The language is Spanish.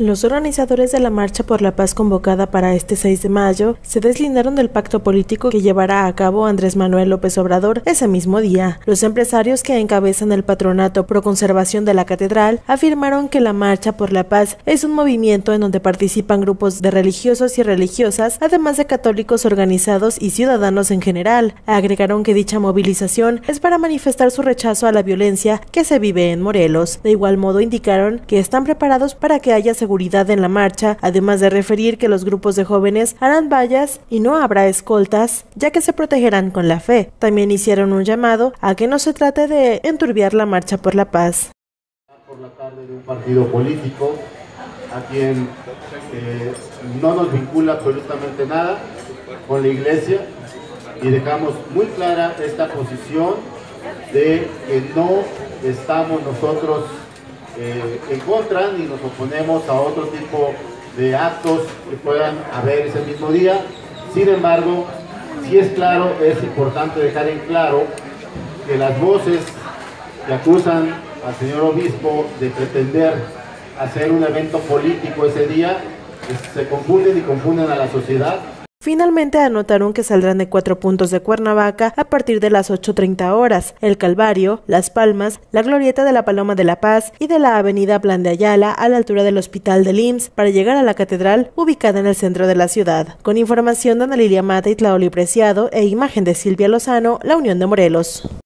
Los organizadores de la Marcha por la Paz convocada para este 6 de mayo se deslindaron del pacto político que llevará a cabo Andrés Manuel López Obrador ese mismo día. Los empresarios que encabezan el Patronato Proconservación de la Catedral afirmaron que la Marcha por la Paz es un movimiento en donde participan grupos de religiosos y religiosas, además de católicos organizados y ciudadanos en general. Agregaron que dicha movilización es para manifestar su rechazo a la violencia que se vive en Morelos. De igual modo indicaron que están preparados para que haya seguridad en la marcha, además de referir que los grupos de jóvenes harán vallas y no habrá escoltas, ya que se protegerán con la fe. También hicieron un llamado a que no se trate de enturbiar la Marcha por la Paz. Por la tarde de un partido político a quien no nos vincula absolutamente nada con la Iglesia, y dejamos muy clara esta posición de que no estamos nosotros en contra, ni nos oponemos a otro tipo de actos que puedan haber ese mismo día. Sin embargo, sí es claro, es importante dejar en claro que las voces que acusan al señor obispo de pretender hacer un evento político ese día se confunden y confunden a la sociedad. Finalmente anotaron que saldrán de 4 puntos de Cuernavaca a partir de las 8:30 horas, el Calvario, Las Palmas, la Glorieta de la Paloma de la Paz y de la Avenida Plan de Ayala a la altura del Hospital del IMSS para llegar a la Catedral ubicada en el centro de la ciudad. Con información de Ana Lilia Mata y Tlaoli Preciado e imagen de Silvia Lozano, La Unión de Morelos.